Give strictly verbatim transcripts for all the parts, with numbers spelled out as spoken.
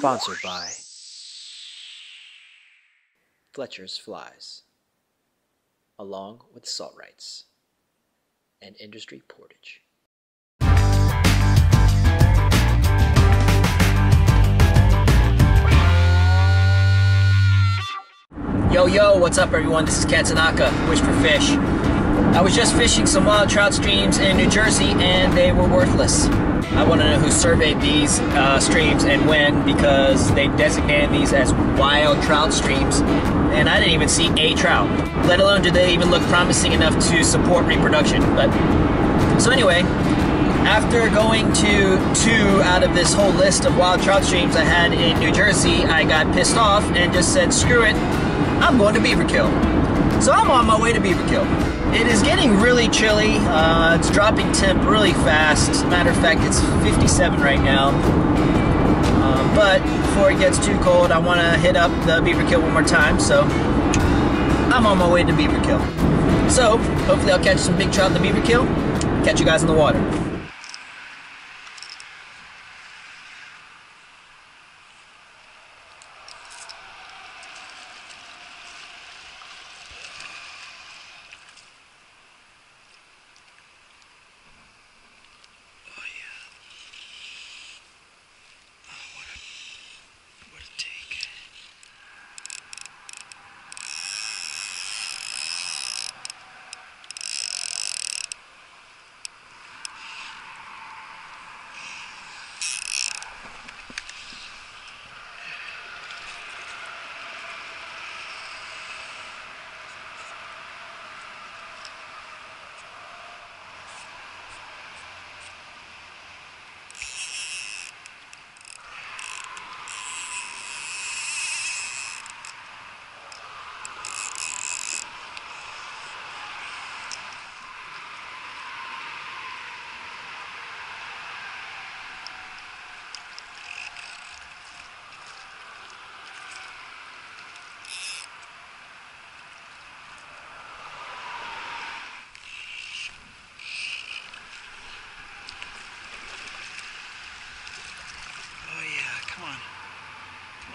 Sponsored by Fletcher's Flies, along with Salt Rights and Industry Portage. Yo, yo, what's up everyone? This is Ken Tanaka, Wish for Fish. I was just fishing some wild trout streams in New Jersey and they were worthless. I want to know who surveyed these uh, streams and when, because they designated these as wild trout streams and I didn't even see a trout, let alone did they even look promising enough to support reproduction. But so anyway, after going to two out of this whole list of wild trout streams I had in New Jersey, I got pissed off and just said screw it, I'm going to Beaverkill. So I'm on my way to Beaverkill. It is getting really chilly, uh, it's dropping temp really fast. As a matter of fact, it's fifty-seven right now, uh, but before it gets too cold I want to hit up the Beaverkill one more time, so I'm on my way to Beaverkill. So hopefully I'll catch some big trout in the Beaverkill, catch you guys in the water.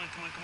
Come on, come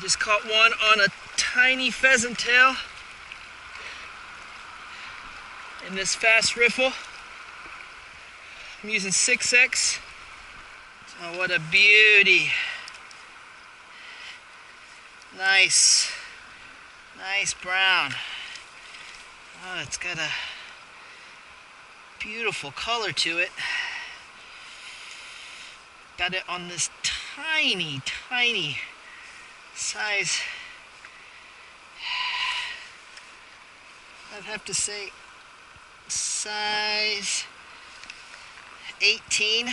Just caught one on a tiny pheasant tail in this fast riffle. I'm using six X. Oh, what a beauty. Nice, nice brown. Oh, it's got a beautiful color to it. Got it on this tiny, tiny size. I'd have to say size eighteen,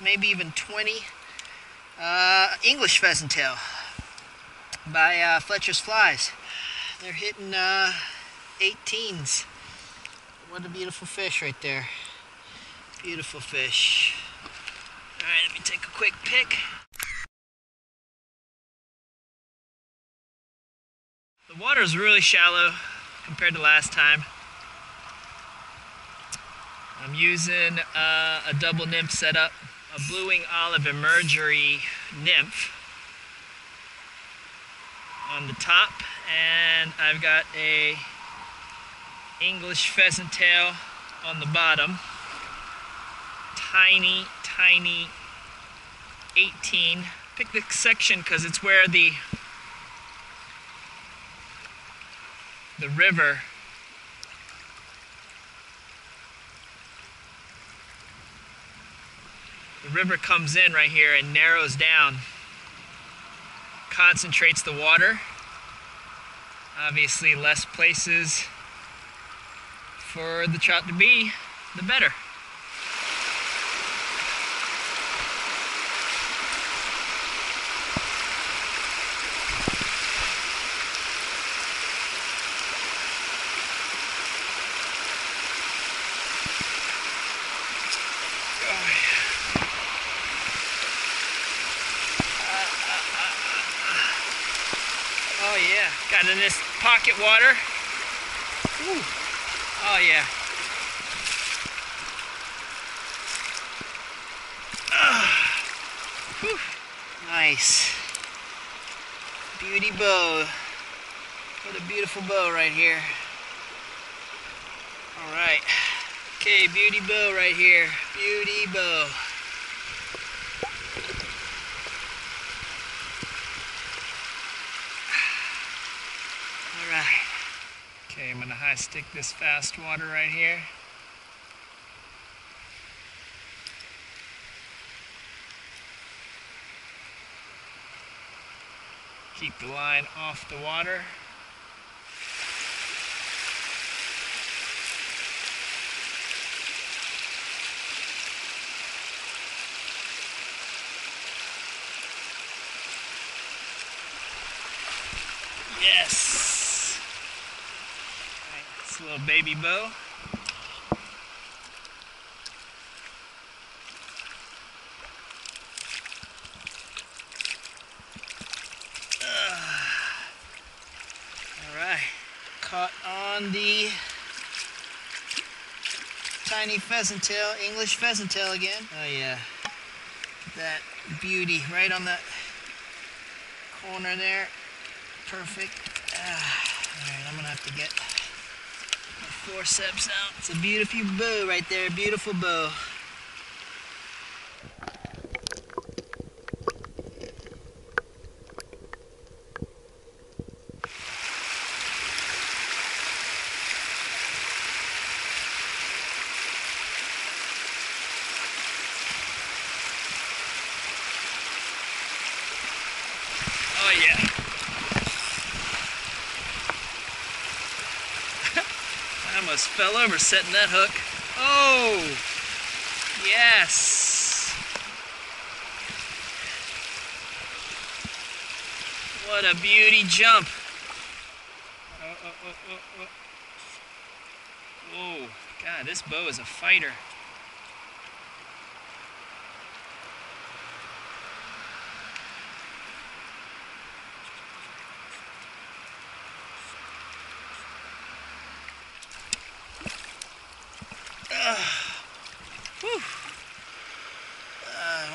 maybe even twenty, uh, English pheasant tail by uh, Fletcher's Flies. They're hitting uh, eighteens. What a beautiful fish right there. Beautiful fish. All right, let me take a quick pick. The water is really shallow compared to last time. I'm using uh, a double nymph setup, a blue wing olive emergery nymph on the top, and I've got a English pheasant tail on the bottom. Tiny, tiny eighteen. Pick the section because it's where the the river the river comes in right here and narrows down, concentrates the water. Obviously, less places for the trout to be, the better. Got in this pocket water. Ooh. Oh yeah. Uh, nice. Beauty bow. What a beautiful bow right here. All right. Okay, beauty bow right here. Beauty bow. Okay, I'm going to high stick this fast water right here. Keep the line off the water. Yes! Little baby bow. Uh, all right, caught on the tiny pheasant tail, English pheasant tail again. Oh yeah, that beauty right on that corner there. Perfect. Uh, all right, I'm gonna have to get forceps out. It's a beautiful bow right there, beautiful bow. Oh yeah. Almost fell over setting that hook. Oh, yes. What a beauty jump. Oh, oh, oh, oh, oh. Whoa, God, this bow is a fighter.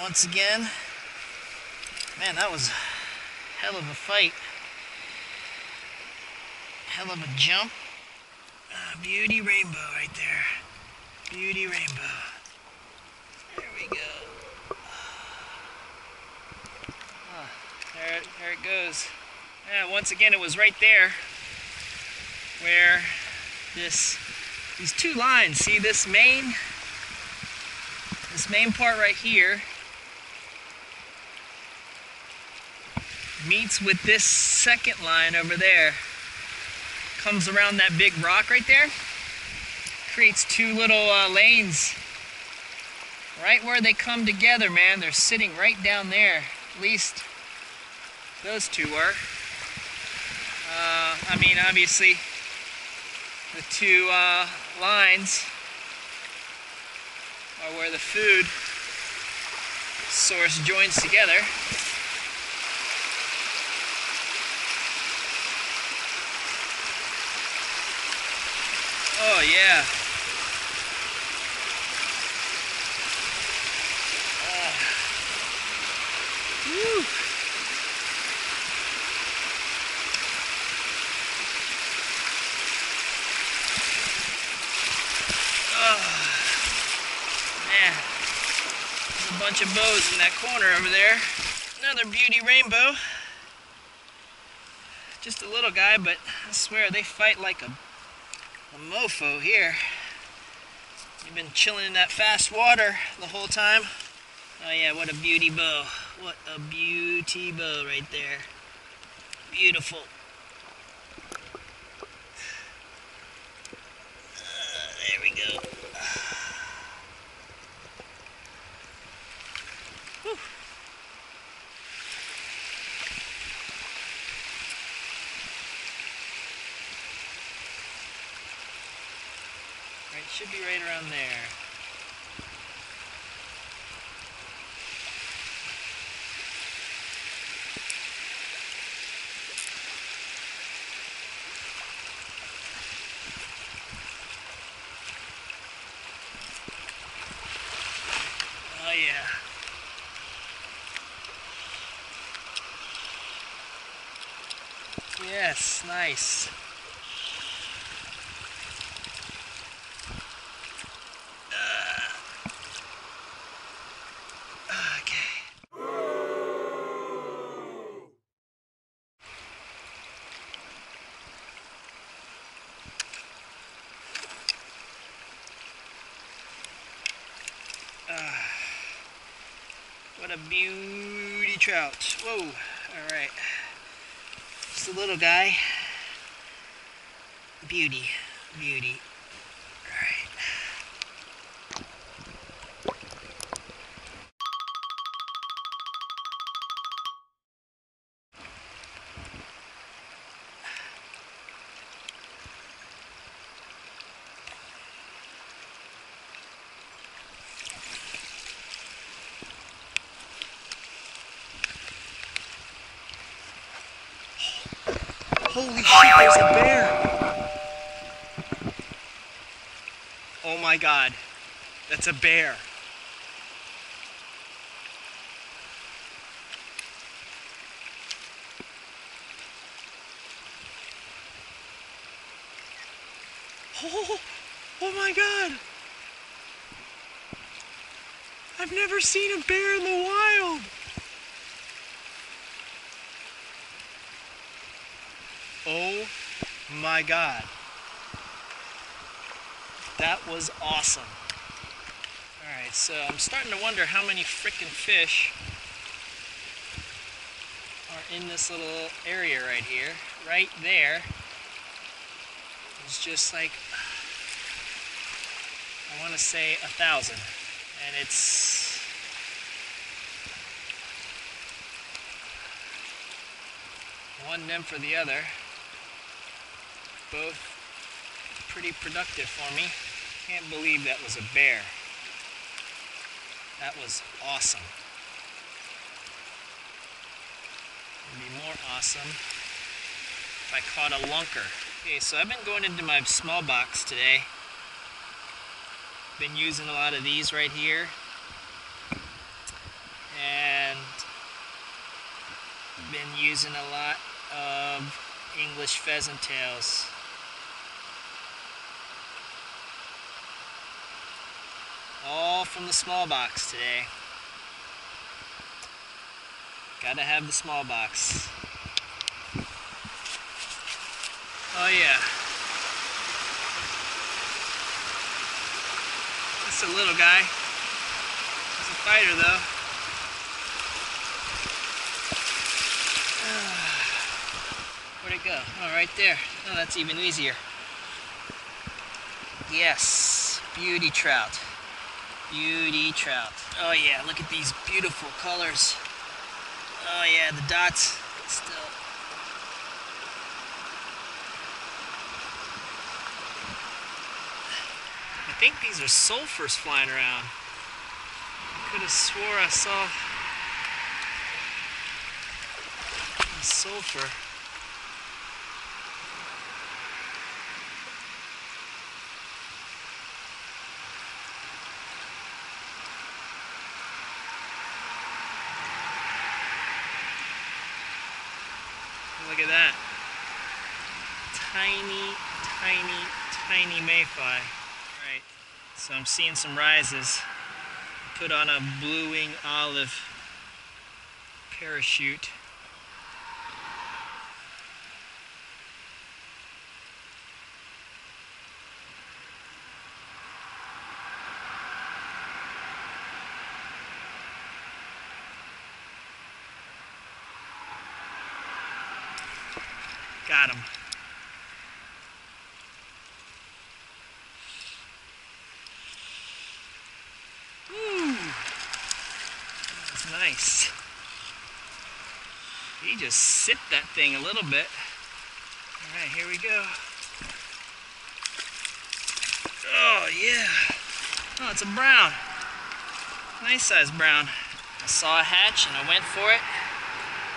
Once again, man, that was a hell of a fight, hell of a jump. Uh, beauty rainbow right there, beauty rainbow. There we go. Uh, there, there it goes. Yeah, once again, it was right there where this, these two lines. See this main, this main part right here. Meets with this second line over there, comes around that big rock right there, creates two little uh, lanes right where they come together, man. They're sitting right down there, at least those two were. Uh, I mean, obviously, the two uh, lines are where the food source joins together. Oh yeah. Uh, woo. Oh man, there's a bunch of bows in that corner over there. Another beauty rainbow. Just a little guy, but I swear they fight like a A mofo here. You've been chilling in that fast water the whole time. Oh yeah, what a beauty bow. What a beauty bow right there. Beautiful. Should be right around there. Yes, nice. Uh, okay. Uh, what a beauty trout. Whoa, all right. Just a little guy. Beauty, beauty. All right. Holy shit, there's a bear! Oh my god, that's a bear. Oh, oh my god! I've never seen a bear in the wild! Oh my god, that was awesome. Alright, so I'm starting to wonder how many frickin' fish are in this little area right here. Right there is just like, I want to say a thousand, and it's one nymph for the other. Both pretty productive for me. Can't believe that was a bear. That was awesome. It would be more awesome if I caught a lunker. Okay, so I've been going into my small box today. Been using a lot of these right here. And been using a lot of English pheasant tails. All from the small box today. Gotta have the small box. Oh yeah. That's a little guy. He's a fighter though. Where'd it go? Oh, right there. Oh, that's even easier. Yes, beauty trout. Beauty trout. Oh yeah, look at these beautiful colors. Oh yeah, the dots still. I think these are sulfurs flying around. I could have swore I saw a sulfur. Look at that. Tiny, tiny, tiny mayfly. Alright, so I'm seeing some rises. Put on a blue-wing olive parachute. Got him. Woo! That's nice. He just sipped that thing a little bit. Alright, here we go. Oh, yeah. Oh, it's a brown. Nice size brown. I saw a hatch and I went for it.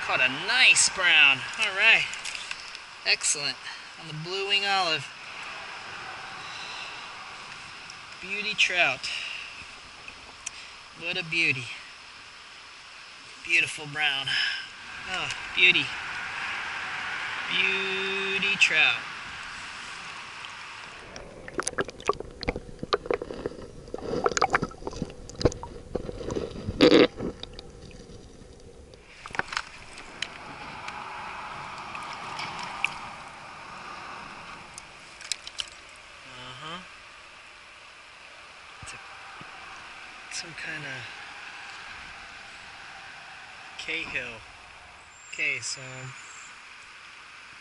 Caught a nice brown. All right. Excellent. On the blue wing olive. Beauty trout. What a beauty. Beautiful brown. Oh, beauty. Beauty trout. Uh-huh. It's a, some kind of Cahill. Okay, so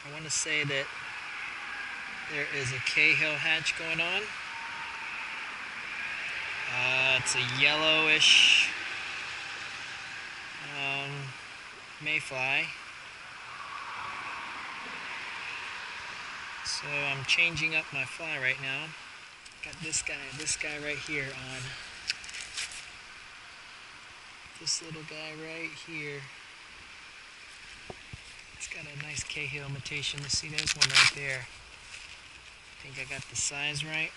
I want to say that there is a Cahill hatch going on. Uh, it's a yellowish um, mayfly. So I'm changing up my fly right now. Got this guy, this guy right here on. This little guy right here. It's got a nice Cahill imitation. Let's see, there's one right there. I think I got the size right.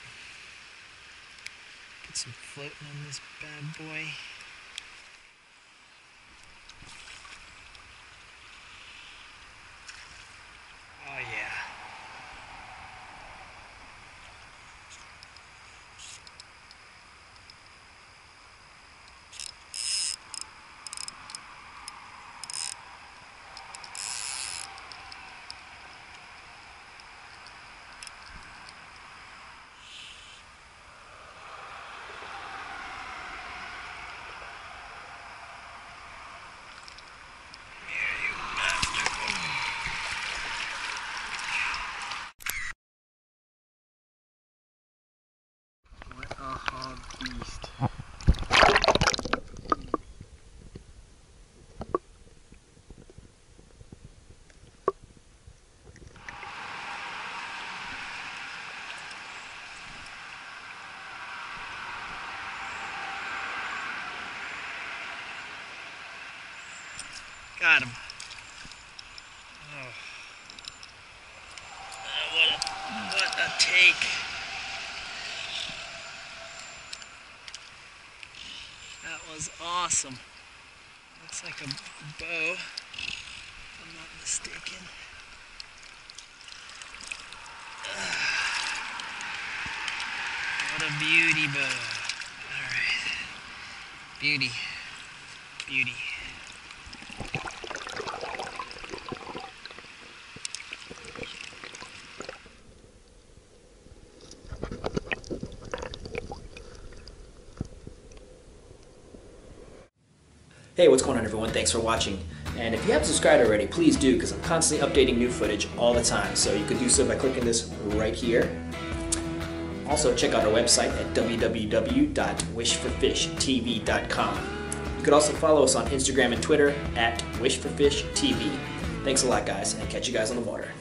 Put some floating on this bad boy. Oh yeah. Got him. Oh. Uh, what a, what a take. That was awesome. Looks like a bow, if I'm not mistaken. Uh, what a beauty bow. All right. Beauty. Beauty. Hey, what's going on everyone? Thanks for watching. And if you haven't subscribed already, please do, because I'm constantly updating new footage all the time. So you can do so by clicking this right here. Also, check out our website at w w w dot wish for fish t v dot com. You could also follow us on Instagram and Twitter at wish for fish t v. Thanks a lot guys, and catch you guys on the water.